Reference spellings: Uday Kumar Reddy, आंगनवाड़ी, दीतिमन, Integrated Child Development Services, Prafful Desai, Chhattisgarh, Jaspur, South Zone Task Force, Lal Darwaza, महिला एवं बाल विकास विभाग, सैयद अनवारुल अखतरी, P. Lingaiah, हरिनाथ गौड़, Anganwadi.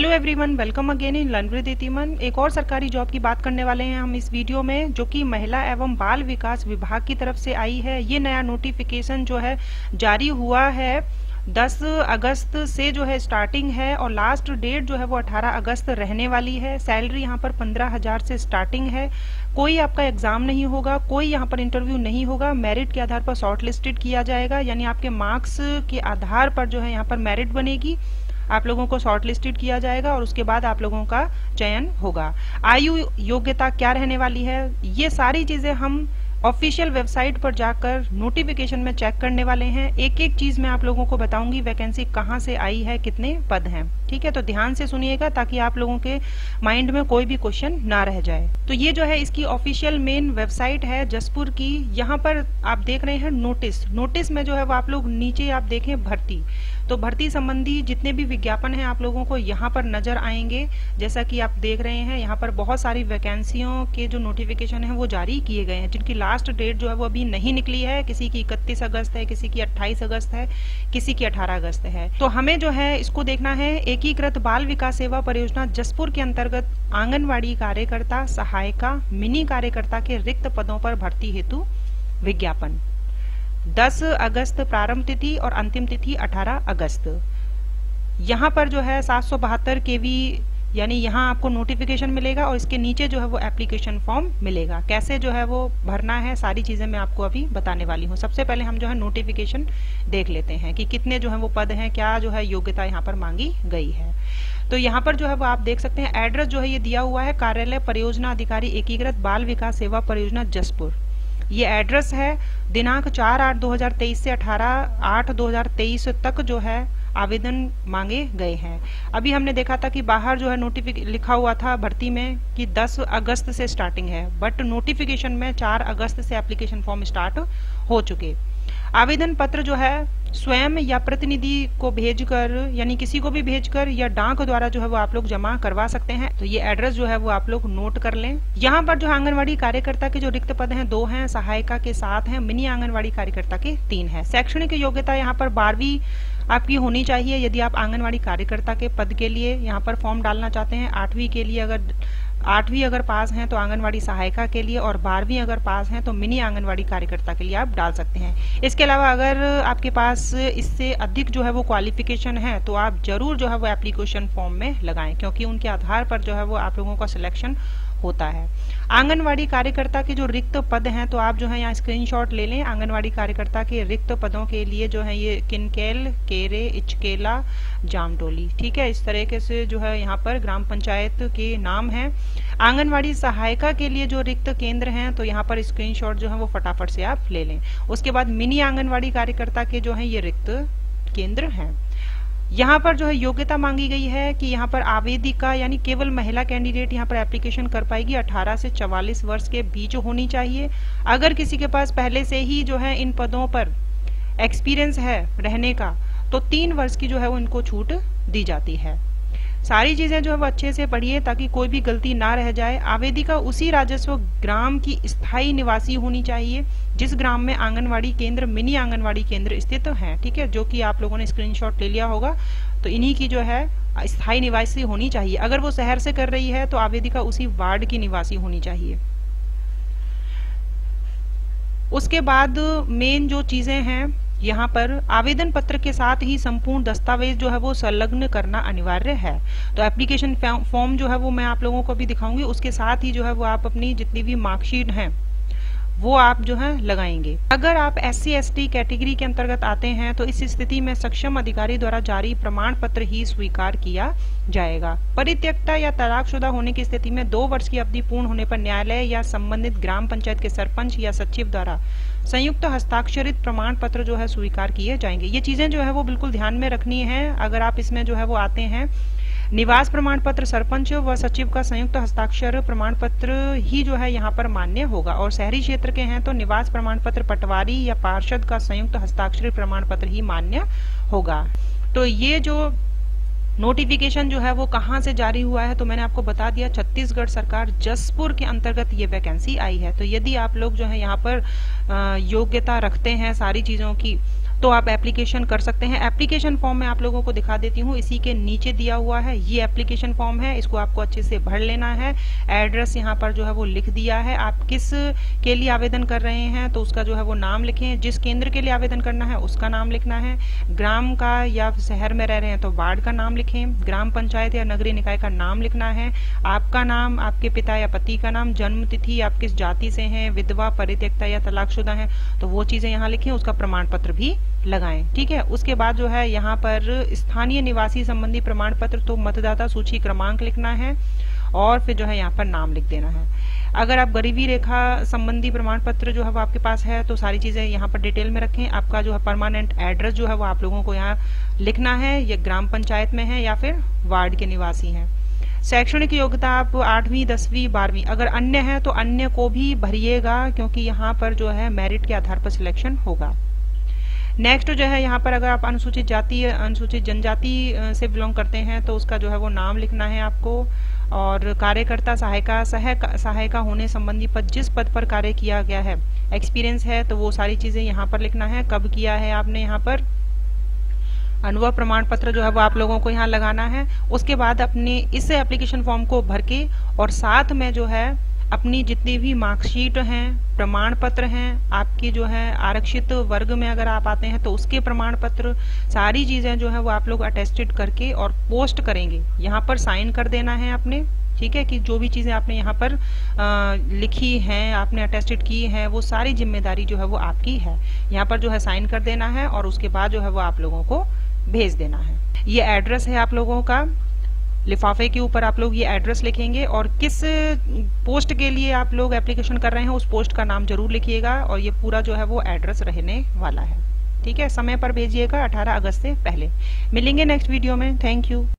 Hello everyone, welcome again in learn with दीतिमन। एक और सरकारी जॉब की बात करने वाले हैं हम इस वीडियो में, जो कि महिला एवं बाल विकास विभाग की तरफ से आई है। ये नया नोटिफिकेशन जो है जारी हुआ है 10 अगस्त से जो है स्टार्टिंग है, और लास्ट डेट जो है वो 18 अगस्त रहने वाली है। सैलरी यहाँ पर 15,000 से स्टार्टिंग है। कोई आपका एग्जाम नहीं होगा, कोई यहाँ पर इंटरव्यू नहीं होगा, मेरिट के आधार पर शॉर्टलिस्टेड किया जाएगा। यानी आपके मार्क्स के आधार पर जो है यहाँ पर मेरिट बनेगी, आप लोगों को शॉर्टलिस्टेड किया जाएगा और उसके बाद आप लोगों का चयन होगा। आयु योग्यता क्या रहने वाली है, ये सारी चीजें हम ऑफिशियल वेबसाइट पर जाकर नोटिफिकेशन में चेक करने वाले हैं। एक एक चीज मैं आप लोगों को बताऊंगी, वैकेंसी कहाँ से आई है, कितने पद हैं, ठीक है। तो ध्यान से सुनिएगा ताकि आप लोगों के माइंड में कोई भी क्वेश्चन ना रह जाए। तो ये जो है इसकी ऑफिशियल मेन वेबसाइट है जसपुर की। यहाँ पर आप देख रहे हैं नोटिस में जो है वो आप लोग नीचे आप देखें भर्ती, तो भर्ती संबंधी जितने भी विज्ञापन हैं आप लोगों को यहाँ पर नजर आएंगे। जैसा कि आप देख रहे हैं यहाँ पर बहुत सारी वैकेंसियों के जो नोटिफिकेशन है वो जारी किए गए हैं, जिनकी लास्ट डेट जो है वो अभी नहीं निकली है। किसी की 31 अगस्त है, किसी की 28 अगस्त है, किसी की 18 अगस्त है। तो हमें जो है इसको देखना है। एकीकृत बाल विकास सेवा परियोजना जसपुर के अंतर्गत आंगनवाड़ी कार्यकर्ता, सहायिका, मिनी कार्यकर्ता के रिक्त पदों पर भर्ती हेतु विज्ञापन 10 अगस्त प्रारंभ तिथि और अंतिम तिथि 18 अगस्त। यहाँ पर जो है 772 kV, यानी यहाँ आपको नोटिफिकेशन मिलेगा और इसके नीचे जो है वो एप्लीकेशन फॉर्म मिलेगा। कैसे जो है वो भरना है, सारी चीजें मैं आपको अभी बताने वाली हूँ। सबसे पहले हम जो है नोटिफिकेशन देख लेते हैं कि कितने जो है वो पद हैं, क्या जो है योग्यता यहाँ पर मांगी गई है। तो यहाँ पर जो है वो आप देख सकते हैं, एड्रेस जो है ये दिया हुआ है, कार्यालय परियोजना अधिकारी एकीकृत बाल विकास सेवा परियोजना जसपुर, ये एड्रेस है। दिनांक 4/8/2023 से 18/8/2023 तक जो है आवेदन मांगे गए हैं। अभी हमने देखा था कि बाहर जो है नोटिफिकेशन लिखा हुआ था भर्ती में कि 10 अगस्त से स्टार्टिंग है, बट नोटिफिकेशन में 4 अगस्त से एप्लीकेशन फॉर्म स्टार्ट हो चुके। आवेदन पत्र जो है स्वयं या प्रतिनिधि को भेजकर, यानी किसी को भी भेजकर या डाक द्वारा जो है वो आप लोग जमा करवा सकते हैं। तो ये एड्रेस जो है वो आप लोग नोट कर लें। यहाँ पर जो आंगनवाड़ी कार्यकर्ता के जो रिक्त पद हैं 2 हैं, सहायिका के 7 हैं, मिनी आंगनवाड़ी कार्यकर्ता के 3 हैं। शैक्षणिक योग्यता यहाँ पर 12वीं आपकी होनी चाहिए यदि आप आंगनवाड़ी कार्यकर्ता के पद के लिए यहाँ पर फॉर्म डालना चाहते हैं। 8वीं के लिए अगर 8वीं अगर पास हैं तो आंगनवाड़ी सहायिका के लिए, और 12वीं अगर पास हैं तो मिनी आंगनवाड़ी कार्यकर्ता के लिए आप डाल सकते हैं। इसके अलावा अगर आपके पास इससे अधिक जो है वो क्वालिफिकेशन है तो आप जरूर जो है वो एप्लीकेशन फॉर्म में लगाएं, क्योंकि उनके आधार पर जो है वो आप लोगों का सिलेक्शन होता है। आंगनवाड़ी कार्यकर्ता के जो रिक्त पद हैं तो आप जो है यहाँ स्क्रीनशॉट ले लें। आंगनवाड़ी कार्यकर्ता के रिक्त पदों के लिए जो है ये किनकेल, केरे, इचकेला, जामटोली, ठीक है, इस तरीके से जो है यहाँ पर ग्राम पंचायत के नाम हैं। आंगनवाड़ी सहायिका के लिए जो रिक्त केंद्र हैं तो यहाँ पर स्क्रीनशॉट जो है वो फटाफट से आप ले लें। उसके बाद मिनी आंगनवाड़ी कार्यकर्ता के जो है ये रिक्त केंद्र हैं। यहाँ पर जो है योग्यता मांगी गई है कि यहाँ पर आवेदिका यानी केवल महिला कैंडिडेट यहाँ पर एप्लीकेशन कर पाएगी। 18 से 44 वर्ष के बीच होनी चाहिए। अगर किसी के पास पहले से ही जो है इन पदों पर एक्सपीरियंस है रहने का तो 3 वर्ष की जो है उनको छूट दी जाती है। सारी चीजें जो है वो अच्छे से पढ़िए ताकि कोई भी गलती ना रह जाए। आवेदिका उसी राजस्व ग्राम की स्थायी निवासी होनी चाहिए जिस ग्राम में आंगनवाड़ी केंद्र, मिनी आंगनवाड़ी केंद्र स्थित है, ठीक है, जो कि आप लोगों ने स्क्रीनशॉट ले लिया होगा। तो इन्हीं की जो है स्थायी निवासी होनी चाहिए। अगर वो शहर से कर रही है तो आवेदिका उसी वार्ड की निवासी होनी चाहिए। उसके बाद मेन जो चीजें हैं यहाँ पर, आवेदन पत्र के साथ ही संपूर्ण दस्तावेज जो है वो संलग्न करना अनिवार्य है। तो एप्लीकेशन फॉर्म जो है वो मैं आप लोगों को भी दिखाऊंगी, उसके साथ ही जो है वो आप अपनी जितनी भी मार्कशीट है वो आप जो है लगाएंगे। अगर आप SC/ST कैटेगरी के अंतर्गत आते हैं तो इस स्थिति में सक्षम अधिकारी द्वारा जारी प्रमाण पत्र ही स्वीकार किया जाएगा। परित्यक्ता या तलाकशुदा होने की स्थिति में 2 वर्ष की अवधि पूर्ण होने पर न्यायालय या संबंधित ग्राम पंचायत के सरपंच या सचिव द्वारा संयुक्त हस्ताक्षरित प्रमाण पत्र जो है स्वीकार किए जाएंगे। ये चीजें जो है वो बिल्कुल ध्यान में रखनी है अगर आप इसमें जो है वो आते हैं। निवास प्रमाण पत्र सरपंच व सचिव का संयुक्त हस्ताक्षर प्रमाण पत्र ही जो है यहाँ पर मान्य होगा, और शहरी क्षेत्र के हैं तो निवास प्रमाण पत्र पटवारी या पार्षद का संयुक्त हस्ताक्षरित प्रमाण पत्र ही मान्य होगा। तो ये जो नोटिफिकेशन जो है वो कहाँ से जारी हुआ है तो मैंने आपको बता दिया, छत्तीसगढ़ सरकार जसपुर के अंतर्गत ये वैकेंसी आई है। तो यदि आप लोग जो है यहाँ पर योग्यता रखते हैं सारी चीजों की तो आप एप्लीकेशन कर सकते हैं। एप्लीकेशन फॉर्म मैं आप लोगों को दिखा देती हूँ, इसी के नीचे दिया हुआ है, ये एप्लीकेशन फॉर्म है, इसको आपको अच्छे से भर लेना है। एड्रेस यहाँ पर जो है वो लिख दिया है, आप किस के लिए आवेदन कर रहे हैं तो उसका जो है वो नाम लिखें, जिस केंद्र के लिए आवेदन करना है उसका नाम लिखना है, ग्राम का या शहर में रह रहे हैं तो वार्ड का नाम लिखें, ग्राम पंचायत या नगरीय निकाय का नाम लिखना है, आपका नाम, आपके पिता या पति का नाम, जन्म तिथि, आप किस जाति से हैं, विधवा, परित्यक्ता या तलाकशुदा हैं तो वो चीजें यहाँ लिखें, उसका प्रमाण पत्र भी लगाएं, ठीक है। उसके बाद जो है यहाँ पर स्थानीय निवासी संबंधी प्रमाण पत्र तो मतदाता सूची क्रमांक लिखना है और फिर जो है यहाँ पर नाम लिख देना है। अगर आप गरीबी रेखा संबंधी प्रमाण पत्र जो है वो आपके पास है तो सारी चीजें यहाँ पर डिटेल में रखें। आपका जो है परमानेंट एड्रेस जो है वो आप लोगों को यहाँ लिखना है, ये ग्राम पंचायत में है या फिर वार्ड के निवासी हैं। शैक्षणिक योग्यता आप 8वीं 10वीं 12वीं, अगर अन्य है तो अन्य को भी भरिएगा क्योंकि यहाँ पर जो है मेरिट के आधार पर सिलेक्शन होगा। नेक्स्ट जो है यहाँ पर अगर आप अनुसूचित जाति अनुसूचित जनजाति से बिलोंग करते हैं तो उसका जो है वो नाम लिखना है आपको, और कार्यकर्ता सहायिका सहायिका होने संबंधी पद, जिस पद पर कार्य किया गया है, एक्सपीरियंस है तो वो सारी चीजें यहाँ पर लिखना है, कब किया है आपने यहाँ पर। अनुभव प्रमाण पत्र जो है वो आप लोगों को यहाँ लगाना है। उसके बाद अपने इस एप्लीकेशन फॉर्म को भर के और साथ में जो है अपनी जितनी भी मार्कशीट हैं, प्रमाण पत्र हैं, आपकी जो है आरक्षित वर्ग में अगर आप आते हैं तो उसके प्रमाण पत्र, सारी चीजें जो है वो आप लोग अटेस्टेड करके और पोस्ट करेंगे। यहाँ पर साइन कर देना है आपने, ठीक है, कि जो भी चीजें आपने यहाँ पर लिखी हैं, आपने अटेस्टेड की हैं, वो सारी जिम्मेदारी जो है वो आपकी है। यहाँ पर जो है साइन कर देना है और उसके बाद जो है वो आप लोगों को भेज देना है। ये एड्रेस है आप लोगों का, लिफाफे के ऊपर आप लोग ये एड्रेस लिखेंगे और किस पोस्ट के लिए आप लोग एप्लीकेशन कर रहे हैं उस पोस्ट का नाम जरूर लिखिएगा और ये पूरा जो है वो एड्रेस रहने वाला है, ठीक है। समय पर भेजिएगा 18 अगस्त से पहले। मिलेंगे नेक्स्ट वीडियो में, थैंक यू।